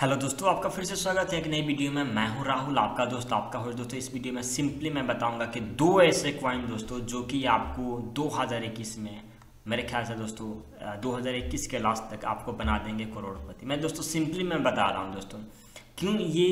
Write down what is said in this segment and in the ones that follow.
Hello दोस्तों, आपका फिर से स्वागत है एक नई वीडियो में। मैं हूं राहुल, आपका दोस्त, आपका होस्ट। दोस्तों, इस वीडियो में सिंपली मैं बताऊंगा कि दो ऐसे क्वाइन दोस्तों जो कि आपको 2021 में, मेरे ख्याल से दोस्तों 2021 के लास्ट तक आपको बना देंगे करोड़पति। मैं दोस्तों सिंपली मैं बता रहा हूँ दोस्तों, क्यों ये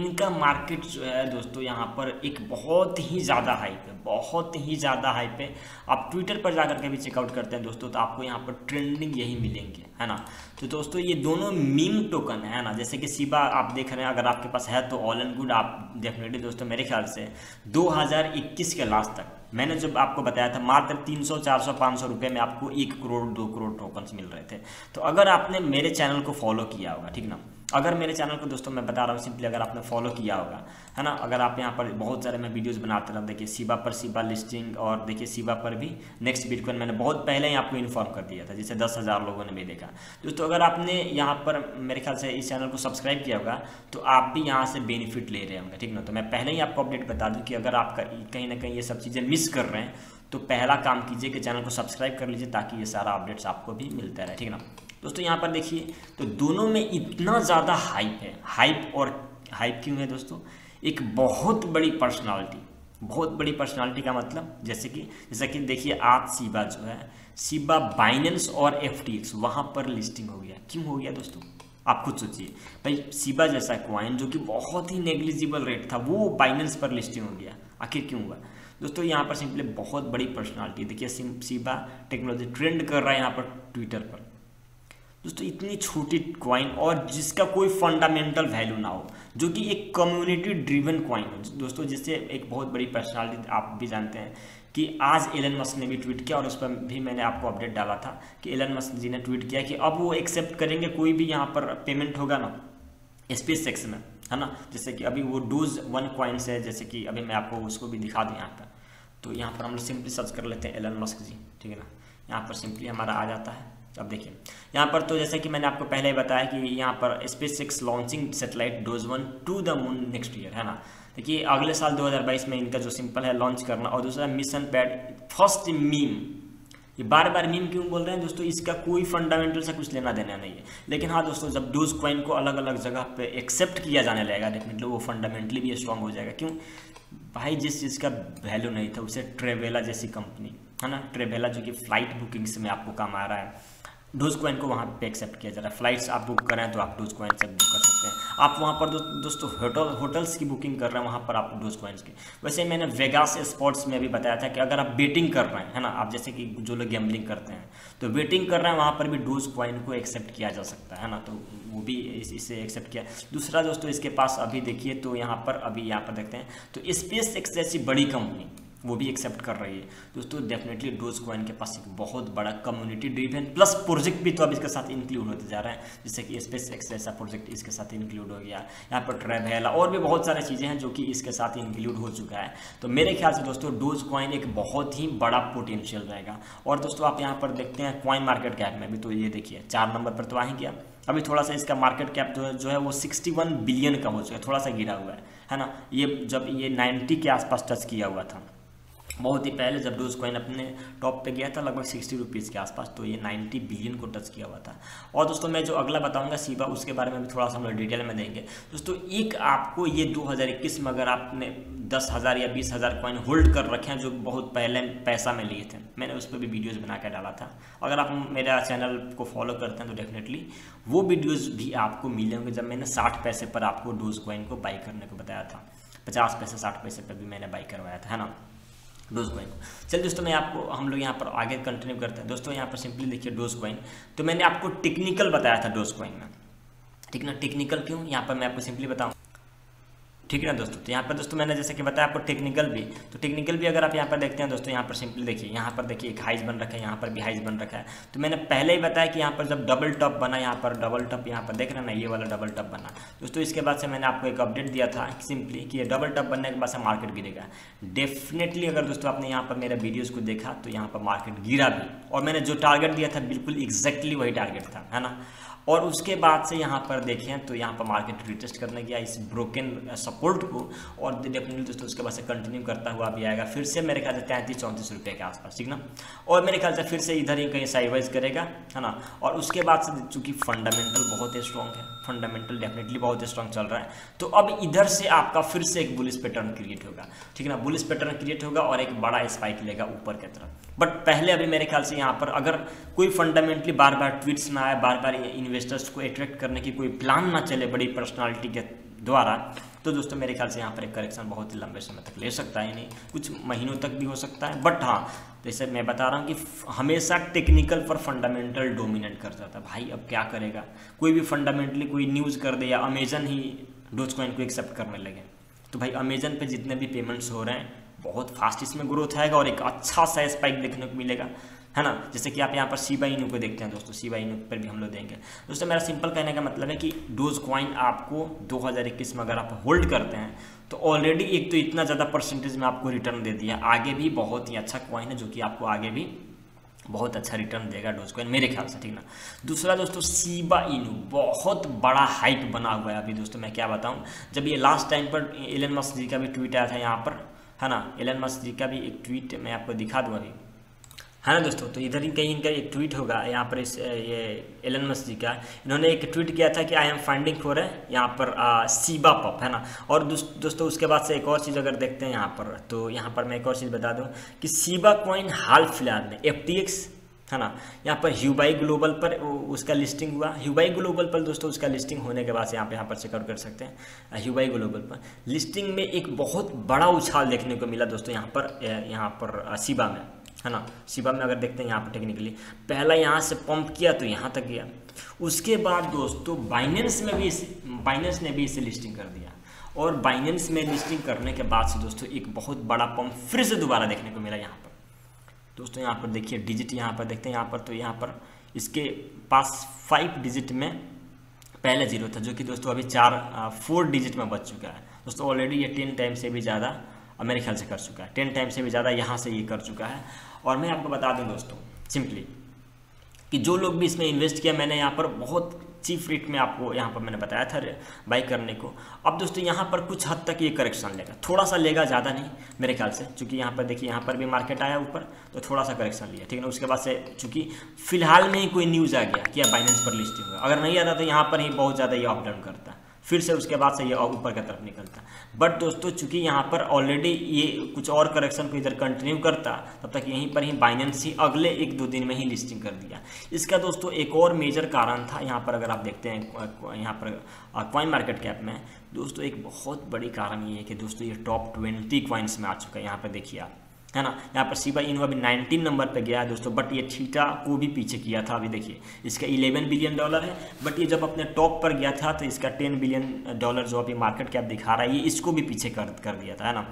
इनका मार्केट जो है दोस्तों यहाँ पर एक बहुत ही ज़्यादा हाइप है, बहुत ही ज़्यादा हाइप है। आप ट्विटर पर जाकर के भी चेकआउट करते हैं दोस्तों तो आपको यहाँ पर ट्रेंडिंग यही मिलेंगे, है ना। तो दोस्तों ये दोनों मीम टोकन है ना, जैसे कि शिबा आप देख रहे हैं, अगर आपके पास है तो ऑल एंड गुड। आप डेफिनेटली दोस्तों मेरे ख्याल से 2021 के लास्ट तक, मैंने जब आपको बताया था मात्र 300, 400, 500 रुपये में आपको 1 करोड़ 2 करोड़ टोकन्स मिल रहे थे। तो अगर आपने मेरे चैनल को फॉलो किया होगा, ठीक ना, अगर मेरे चैनल को दोस्तों मैं बता रहा हूँ सिंपली, अगर आपने फॉलो किया होगा, है ना, अगर आप यहाँ पर बहुत सारे मैं वीडियोस बनाते रहता हूँ। देखिए शिबा पर शिबा लिस्टिंग, और देखिए शिबा पर भी नेक्स्ट बिटकॉइन मैंने बहुत पहले ही आपको इन्फॉर्म कर दिया था, जिसे 10,000 लोगों ने भी देखा। दोस्तों अगर आपने यहाँ पर मेरे ख्याल से इस चैनल को सब्सक्राइब किया होगा तो आप भी यहाँ से बेनिफिट ले रहे होंगे, ठीक ना। तो मैं पहले ही आपको अपडेट बता दूँ कि अगर आप कहीं ना कहीं ये सब चीज़ें मिस कर रहे हैं तो पहला काम कीजिए कि चैनल को सब्सक्राइब कर लीजिए, ताकि ये सारा अपडेट्स आपको भी मिलता रहे, ठीक ना। दोस्तों यहाँ पर देखिए तो दोनों में इतना ज़्यादा हाइप है। हाइप और हाइप क्यों है दोस्तों? एक बहुत बड़ी पर्सनालिटी, बहुत बड़ी पर्सनालिटी का मतलब जैसे कि देखिए आज शिबा जो है, शिबा बाइनेंस और एफटीएक्स वहाँ पर लिस्टिंग हो गया। क्यों हो गया दोस्तों, आप खुद सोचिए भाई। शिबा जैसा क्वाइन जो कि बहुत ही नेग्लिजिबल रेट था, वो बाइनेंस पर लिस्टिंग हो गया। आखिर क्यों हुआ दोस्तों? यहाँ पर सिंपली बहुत बड़ी पर्सनालिटी, देखिए शिबा टेक्नोलॉजी ट्रेंड कर रहा है यहाँ पर ट्विटर पर दोस्तों। इतनी छोटी क्वाइन और जिसका कोई फंडामेंटल वैल्यू ना हो, जो कि एक कम्युनिटी ड्रिवन क्वाइन हो दोस्तों, जिससे एक बहुत बड़ी पर्सनालिटी। आप भी जानते हैं कि आज एलन मस्क ने भी ट्वीट किया, और उस पर भी मैंने आपको अपडेट डाला था कि एलन मस्क जी ने ट्वीट किया कि अब वो एक्सेप्ट करेंगे कोई भी यहाँ पर पेमेंट होगा ना स्पेसएक्स में, है ना। जैसे कि अभी वो DOGE 1 क्वाइंस है, जैसे कि अभी मैं आपको उसको भी दिखा दूँ यहाँ पर। तो यहाँ पर हम लोग सिंपली सर्च कर लेते हैं एलन मस्क जी, ठीक है ना। यहाँ पर सिंपली हमारा आ जाता है। अब देखिए यहाँ पर, तो जैसे कि मैंने आपको पहले ही बताया कि यहाँ पर SpaceX launching satellite DOGE 1 to the moon next year, है ना। देखिए अगले साल 2022 में इनका जो सिंपल है लॉन्च करना। और दूसरा मिशन पैड फर्स्ट मीम। ये बार बार मीम क्यों बोल रहे हैं दोस्तों? इसका कोई फंडामेंटल से कुछ लेना देना नहीं है। लेकिन हाँ दोस्तों, जब DOGE कॉइन को अलग अलग जगह पे एक्सेप्ट किया जाने लगेगा, डेफिनेटली वो फंडामेंटली भी स्ट्रांग हो जाएगा। क्यों भाई? जिस चीज़ का वैल्यू नहीं था उसे ट्रेवेला जैसी कंपनी, है ना, ट्रेवेला जो कि फ्लाइट बुकिंग्स में आपको काम आ रहा है, DOGE कॉइन को वहाँ पे एक्सेप्ट किया जा रहा है। फ्लाइट्स आप बुक करें तो आप DOGE कॉइन से बुक कर सकते हैं। आप वहाँ पर दोस्तों होटल्स की बुकिंग कर रहे हैं, वहाँ पर आप DOGE कॉइन्स की। वैसे मैंने वेगास स्पोर्ट्स में भी बताया था कि अगर आप बेटिंग कर रहे हैं, है ना, आप जैसे कि जो लोग गैम्बलिंग करते हैं तो बेटिंग कर रहे हैं, वहाँ पर भी DOGE कॉइन को एक्सेप्ट किया जा सकता है ना। तो वो भी इसे एक्सेप्ट किया। दूसरा दोस्तों इसके पास अभी देखिए, तो यहाँ पर अभी यहाँ पर देखते हैं तो स्पेसएक्स जैसी बड़ी कंपनी वो भी एक्सेप्ट कर रही है दोस्तों। डेफिनेटली DOGE कॉइन के पास एक बहुत बड़ा कम्युनिटी ड्रिवन प्लस प्रोजेक्ट भी तो अब इसके साथ इंक्लूड होते जा रहे हैं, जैसे कि स्पेसएक्स जैसा प्रोजेक्ट इसके साथ इंक्लूड हो गया, यहाँ पर ट्रेवेला और भी बहुत सारी चीज़ें हैं जो कि इसके साथ इंक्लूड हो चुका है। तो मेरे ख्याल से दोस्तों DOGE कॉइन एक बहुत ही बड़ा पोटेंशियल रहेगा। और दोस्तों आप यहाँ पर देखते हैं CoinMarketCap में भी, तो ये देखिए 4 नंबर पर तो आ ही गया। अभी थोड़ा सा इसका मार्केट कैप जो है वो 61 बिलियन का हो चुका है, थोड़ा सा गिरा हुआ है ना। ये जब ये 90 के आसपास टच किया हुआ था बहुत ही पहले, जब DOGE कॉइन अपने टॉप पे गया था लगभग 60 रुपीज़ के आसपास, तो ये 90 बिलियन को टच किया हुआ था। और दोस्तों मैं जो अगला बताऊंगा शिबा, उसके बारे में भी थोड़ा सा हम लोग डिटेल में देंगे दोस्तों। एक आपको ये 2021 में अगर आपने 10,000 या 20,000 कॉइन होल्ड कर रखे हैं, जो बहुत पहले पैसा में लिए थे, मैंने उस पर भी वीडियोज़ बना के डाला था। अगर आप मेरा चैनल को फॉलो करते हैं तो डेफिनेटली वो वीडियोज़ भी आपको मिलेंगे, जब मैंने 60 पैसे पर आपको DOGE कॉइन को बाई करने को बताया था। 50 पैसे 60 पैसे पर भी मैंने बाई करवाया था, है ना, DOGE कॉइन को। चलिए दोस्तों, मैं आपको हम लोग यहाँ पर आगे कंटिन्यू करते हैं। दोस्तों यहाँ पर सिंपली देखिए DOGE कॉइन, तो मैंने आपको टेक्निकल बताया था DOGE कॉइन में, ठीक ना। टेक्निकल क्यों, यहाँ पर मैं आपको सिंपली बताऊँ, ठीक है ना दोस्तों। तो यहाँ पर दोस्तों मैंने जैसे कि बताया आपको टेक्निकल भी, तो टेक्निकल भी अगर आप यहाँ पर देखते हैं दोस्तों, यहाँ पर सिंपली देखिए, यहाँ पर देखिए एक हाइज बन रखा है, यहाँ पर भी हाइज बन रखा है। तो मैंने पहले ही बताया कि यहाँ पर जब डबल टॉप बना, यहाँ पर डबल टॉप, यहाँ पर देख रहे हैं ना, ये वाला डबल टॉप बना दोस्तों। इसके बाद से मैंने आपको एक अपडेट दिया था सिंपली कि ये डबल टॉप बनने के बाद से मार्केट गिरेगा। डेफिनेटली अगर दोस्तों आपने यहाँ पर मेरे वीडियोज़ को देखा तो यहाँ पर मार्केट गिरा भी, और मैंने जो टारगेट दिया था बिल्कुल एग्जैक्टली वही टारगेट था, है ना। और उसके बाद से यहाँ पर देखें तो यहाँ पर मार्केट रिटेस्ट करने गया इस ब्रोकन सपोर्ट को, और डेफिनेटली दोस्तों उसके बाद से कंटिन्यू करता हुआ भी आएगा फिर से मेरे ख्याल से 33-34 रुपये के आसपास, ठीक ना। और मेरे ख्याल से फिर से इधर ही कहीं साइडवाइज करेगा, है ना। और उसके बाद से चूँकि फंडामेंटल बहुत ही स्ट्रॉन्ग है, फंडामेंटल डेफिनेटली बहुत स्ट्रांग चल रहा है। तो अब इधर से आपका फिर से एक बुलिश पैटर्न क्रिएट होगा, ठीक है ना, बुलिश पैटर्न क्रिएट होगा और एक बड़ा स्पाइक लेगा ऊपर की तरफ। बट पहले अभी मेरे ख्याल से यहाँ पर अगर कोई फंडामेंटली बार बार ट्वीट्स ना आए, बार बार इन्वेस्टर्स को अट्रैक्ट करने की कोई प्लान ना चले बड़ी पर्सनालिटी के द्वारा, तो दोस्तों मेरे ख्याल से यहाँ पर एक करेक्शन बहुत ही लंबे समय तक ले सकता है, नहीं कुछ महीनों तक भी हो सकता है। बट हाँ, जैसे मैं बता रहा हूँ कि हमेशा टेक्निकल पर फंडामेंटल डोमिनेट करता था भाई, अब क्या करेगा, कोई भी फंडामेंटली कोई न्यूज़ कर दे या अमेजन ही डोजकॉइन को एक्सेप्ट करने लगे तो भाई अमेजन पे जितने भी पेमेंट्स हो रहे हैं बहुत फास्ट इसमें ग्रोथ आएगा और एक अच्छा सा स्पाइक देखने को मिलेगा, है ना। जैसे कि आप यहाँ पर शिबा इनु को देखते हैं दोस्तों, शिबा इनु पर भी हम लोग देंगे। दोस्तों मेरा सिंपल कहने का मतलब है कि डोजकॉइन आपको 2021 में अगर आप होल्ड करते हैं तो ऑलरेडी एक तो इतना ज़्यादा परसेंटेज में आपको रिटर्न दे दिया, आगे भी बहुत ही अच्छा कॉइन है जो कि आपको आगे भी बहुत अच्छा रिटर्न देगा डोजकॉइन मेरे ख्याल से, ठीक ना। दूसरा दोस्तों शिबा इनु बहुत बड़ा हाइप बना हुआ है अभी दोस्तों, मैं क्या बताऊँ, जब ये लास्ट टाइम पर एलन मस्क जी का भी ट्वीट आया था यहाँ पर, है ना, एलन मस्क जी का भी एक ट्वीट मैं आपको दिखा दूँ अभी, है ना दोस्तों। तो इधर ही कहीं इनका एक ट्वीट होगा यहाँ पर, इस ये एलन मस्क जी का इन्होंने एक ट्वीट किया था कि आई एम फाइंडिंग फॉर है यहाँ पर शिबा पप, है ना। और दोस्तों उसके बाद से एक और चीज़ अगर देखते हैं यहाँ पर, तो यहाँ पर मैं एक और चीज़ बता दूँ कि शिबा कॉइन हाल फिलहाल में एफटीएक्स, है ना, यहाँ पर ह्यूबाई ग्लोबल पर उसका लिस्टिंग हुआ, ह्यूबाई ग्लोबल पर दोस्तों उसका लिस्टिंग होने के बाद से यहाँ पर चेकआउट कर सकते हैं, ह्यूबाई ग्लोबल पर लिस्टिंग में एक बहुत बड़ा उछाल देखने को मिला दोस्तों यहाँ पर शिबा में, है ना। शिबा में अगर देखते हैं यहाँ पर टेक्निकली पहला यहाँ से पंप किया तो यहाँ तक गया, उसके बाद दोस्तों बाइनेंस ने भी इसे लिस्टिंग कर दिया और बाइनेंस में लिस्टिंग करने के बाद से दोस्तों एक बहुत बड़ा पंप फिर से दोबारा देखने को मिला यहाँ पर दोस्तों। यहाँ पर देखिए डिजिट यहाँ पर देखते हैं यहाँ पर, तो यहाँ पर इसके पास 5 डिजिट में पहले 0 था जो कि दोस्तों अभी 4 डिजिट में बच चुका है दोस्तों। ऑलरेडी ये 10 टाइम से भी ज़्यादा मेरे ख्याल से कर चुका है, 10 टाइम से भी ज़्यादा यहाँ से ये कर चुका है। और मैं आपको बता दूं दोस्तों सिंपली कि जो लोग भी इसमें इन्वेस्ट किया, मैंने यहाँ पर बहुत चीप रेट में आपको यहाँ पर मैंने बताया था बाई करने को। अब दोस्तों यहाँ पर कुछ हद तक ये करेक्शन लेगा, थोड़ा सा लेगा, ज़्यादा नहीं मेरे ख्याल से, चूँकि यहाँ पर देखिए यहाँ पर भी मार्केट आया ऊपर तो थोड़ा सा करेक्शन लिया, ठीक है ना। उसके बाद से चूँकि फिलहाल में ही कोई न्यूज़ आ गया कि बाइनेंस पर लिस्टिंग हुआ, अगर नहीं आता तो यहाँ पर ही बहुत ज़्यादा ये अपडाउन करता है, फिर से उसके बाद से ये ऊपर की तरफ निकलता। बट दोस्तों चूंकि यहाँ पर ऑलरेडी ये कुछ और करेक्शन को इधर कंटिन्यू करता, तब तक यहीं पर ही बाइनेंस ही अगले 1-2 दिन में ही लिस्टिंग कर दिया। इसका दोस्तों एक और मेजर कारण था, यहाँ पर अगर आप देखते हैं यहाँ पर कॉइन मार्केट कैप में दोस्तों एक बहुत बड़ी कारण ये है कि दोस्तों ये टॉप 20 कॉइन्स में आ चुका है। यहाँ पर देखिए आप, है ना, यहाँ पर शिबा इनु अभी 19 नंबर पे गया है दोस्तों, बट ये थीटा को भी पीछे किया था। अभी देखिए इसका 11 बिलियन डॉलर है, बट ये जब अपने टॉप पर गया था तो इसका 10 बिलियन डॉलर जो अभी मार्केट कैप दिखा रहा है, ये इसको भी पीछे कर दिया था, है ना।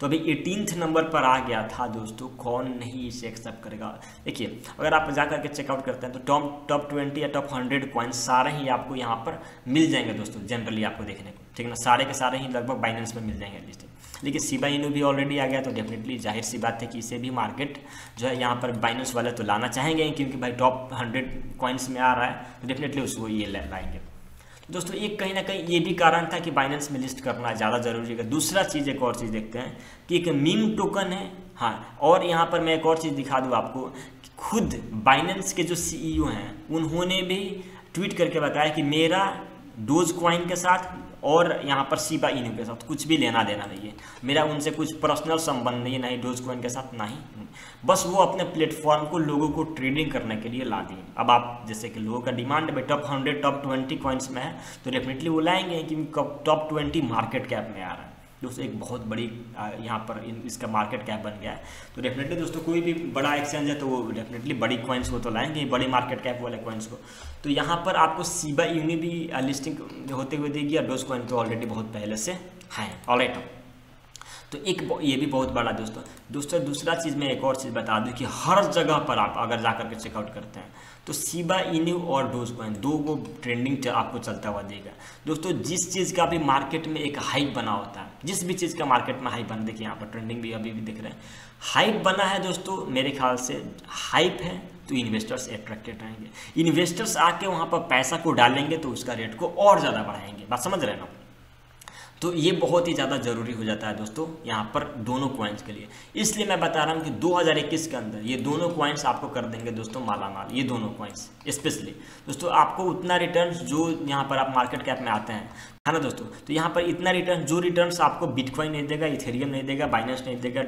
तो अभी 18th नंबर पर आ गया था दोस्तों, कौन नहीं इसे एक्सेप्ट करेगा। देखिए अगर आप जा करके चेकआउट करते हैं तो टॉप 20 या टॉप 100 कॉइन्स सारे ही आपको यहाँ पर मिल जाएंगे दोस्तों, जनरली आपको देखने को, ठीक ना, सारे के सारे ही लगभग बाइनेंस में मिल जाएंगे लिस्ट। लेकिन शिबा इनु भी ऑलरेडी आ गया तो डेफिनेटली जाहिर सी बात है कि इसे भी मार्केट जो है यहाँ पर बाइनेंस वाले तो लाना चाहेंगे, क्योंकि भाई टॉप 100 कॉइन्स में आ रहा है तो डेफिनेटली उसको ये लाएंगे। तो दोस्तों एक कहीं ना कहीं ये भी कारण था कि बाइनेंस में लिस्ट करना ज़्यादा ज़रूरी है। दूसरा चीज़, एक और चीज़ देखते हैं कि एक मीम टोकन है, हाँ, और यहाँ पर मैं एक और चीज़ दिखा दूँ आपको, खुद बाइनेंस के जो CEO हैं उन्होंने भी ट्वीट करके बताया कि मेरा डोजकॉइन के साथ और यहाँ पर शिबा इनु के साथ कुछ भी लेना देना नहीं है, मेरा उनसे कुछ पर्सनल संबंध नहीं है, ना ही डोजकॉइन के साथ, ना ही, बस वो अपने प्लेटफॉर्म को लोगों को ट्रेडिंग करने के लिए ला दिए। अब आप जैसे कि लोगों का डिमांड है टॉप 100 टॉप 20 कॉइन्स में है तो डेफिनेटली वो लाएंगे कि टॉप 20 मार्केट कैप में आ रहा है दोस्तों, एक बहुत बड़ी यहाँ पर इसका मार्केट कैप बन गया है। तो डेफिनेटली दोस्तों कोई भी बड़ा एक्सचेंज है तो वो डेफिनेटली बड़ी कॉइन्स को तो लाएंगे, बड़ी मार्केट कैप वाले कॉइन्स को। तो यहाँ पर आपको शिबा इनु भी लिस्टिंग होते हुए देगी और डोजकॉइन तो ऑलरेडी बहुत पहले से हैं। ऑलराइट, तो एक ये भी बहुत बड़ा दोस्तों। दूसरा चीज़ मैं एक और चीज़ बता दूं कि हर जगह पर आप अगर जा करके चेकआउट करते हैं तो शिबा इनु और डोजकॉइन दो को ट्रेंडिंग आपको चलता हुआ देगा दोस्तों। जिस चीज़ का भी मार्केट में एक हाइप बना होता है, जिस भी चीज़ का मार्केट में हाइप बना, देखिए यहाँ पर ट्रेंडिंग भी अभी भी दिख रहे हैं, हाइप बना है दोस्तों, मेरे ख्याल से हाइप है तो इन्वेस्टर्स अट्रैक्टेड रहेंगे, इन्वेस्टर्स आके वहाँ पर पैसा को डालेंगे तो उसका रेट को और ज़्यादा बढ़ाएंगे, बात समझ रहे हैं ना। तो ये बहुत ही ज़्यादा ज़रूरी हो जाता है दोस्तों यहाँ पर दोनों कॉइन्स के लिए। इसलिए मैं बता रहा हूँ कि 2021 के अंदर ये दोनों कॉइन्स आपको कर देंगे दोस्तों माला माल। ये दोनों कॉइन्स स्पेशली दोस्तों आपको उतना रिटर्न्स जो यहाँ पर आप मार्केट कैप में आते हैं है ना दोस्तों, तो यहाँ पर इतना रिटर्न जो रिटर्न्स आपको बिटकॉइन नहीं देगा, इथेरियम नहीं देगा, बाइनेंस नहीं देगा,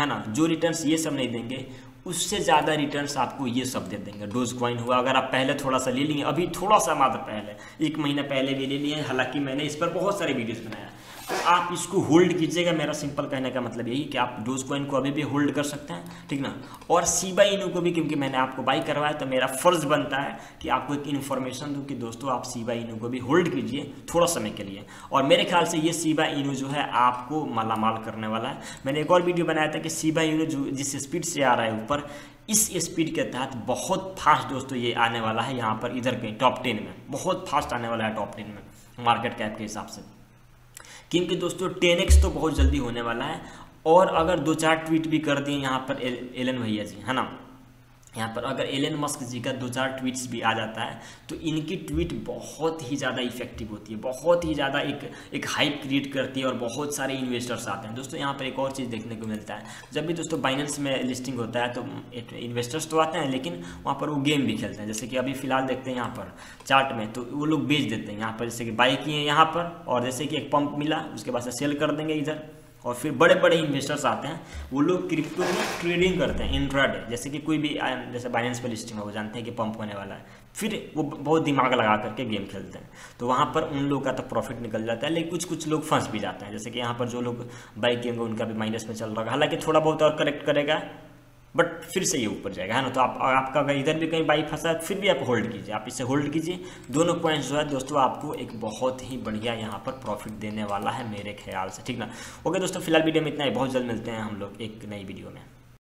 है ना, जो रिटर्न्स ये सब नहीं देंगे उससे ज़्यादा रिटर्न्स आपको ये सब दे देंगे। डोज कॉइन हुआ, अगर आप पहले थोड़ा सा ले लिए, अभी थोड़ा सा मात्र पहले एक महीना पहले भी ले लिए, हालांकि मैंने इस पर बहुत सारे वीडियोस बनाया, तो आप इसको होल्ड कीजिएगा। मेरा सिंपल कहने का मतलब यही कि आप डोज कॉइन को अभी भी होल्ड कर सकते हैं, ठीक ना। और शिबा इनु को भी, क्योंकि मैंने आपको बाई करवाया तो मेरा फर्ज बनता है कि आपको एक इन्फॉर्मेशन दूँ कि दोस्तों आप शिबा इनु को भी होल्ड कीजिए थोड़ा समय के लिए। और मेरे ख्याल से ये शिबा इनु जो है आपको मालामाल करने वाला है। मैंने एक और वीडियो बनाया था कि शिबा इनु जो जिस स्पीड से आ रहा है ऊपर, इस स्पीड के तहत बहुत फास्ट दोस्तों ये आने वाला है यहाँ पर, इधर कहीं टॉप 10 में बहुत फास्ट आने वाला है, टॉप 10 में मार्केट कैप के हिसाब से, क्योंकि दोस्तों 10x तो बहुत जल्दी होने वाला है। और अगर 2-4 ट्वीट भी कर दिए यहाँ पर एलन भैया जी, है ना, यहाँ पर अगर एलन मस्क जी का 2-4 ट्वीट्स भी आ जाता है तो इनकी ट्वीट बहुत ही ज़्यादा इफेक्टिव होती है, बहुत ही ज़्यादा एक हाइप क्रिएट करती है और बहुत सारे इन्वेस्टर्स आते हैं दोस्तों। यहाँ पर एक और चीज़ देखने को मिलता है, जब भी दोस्तों बाइनेंस में लिस्टिंग होता है तो इन्वेस्टर्स तो आते हैं लेकिन वहाँ पर वो गेम भी खेलते हैं। जैसे कि अभी फ़िलहाल देखते हैं यहाँ पर चार्ट में, तो वो लोग बेच देते हैं यहाँ पर, जैसे कि बाई किए यहाँ पर और जैसे कि एक पंप मिला उसके बाद से सेल कर देंगे इधर, और फिर बड़े बड़े इन्वेस्टर्स आते हैं, वो लोग क्रिप्टो में ट्रेडिंग करते हैं इंट्राडे। जैसे कि कोई भी जैसे बाइनेंस पर लिस्टिंग है, वो जानते हैं कि पंप होने वाला है, फिर वो बहुत दिमाग लगा करके गेम खेलते हैं, तो वहाँ पर उन लोगों का तो प्रॉफिट निकल जाता है, लेकिन कुछ लोग फंस भी जाते हैं। जैसे कि यहाँ पर जो लोग बाई किएंगे उनका भी माइनस में चल रहा है, हालांकि थोड़ा बहुत और करेक्ट करेगा बट फिर से ये ऊपर जाएगा, है ना। तो आपका अगर इधर भी कहीं बाई फंसा है फिर भी आप होल्ड कीजिए, आप इसे होल्ड कीजिए। दोनों पॉइंट्स जो है दोस्तों आपको एक बहुत ही बढ़िया यहाँ पर प्रॉफिट देने वाला है मेरे ख्याल से, ठीक ना। ओके दोस्तों, फिलहाल वीडियो में इतना ही, बहुत जल्द मिलते हैं हम लोग एक नई वीडियो में।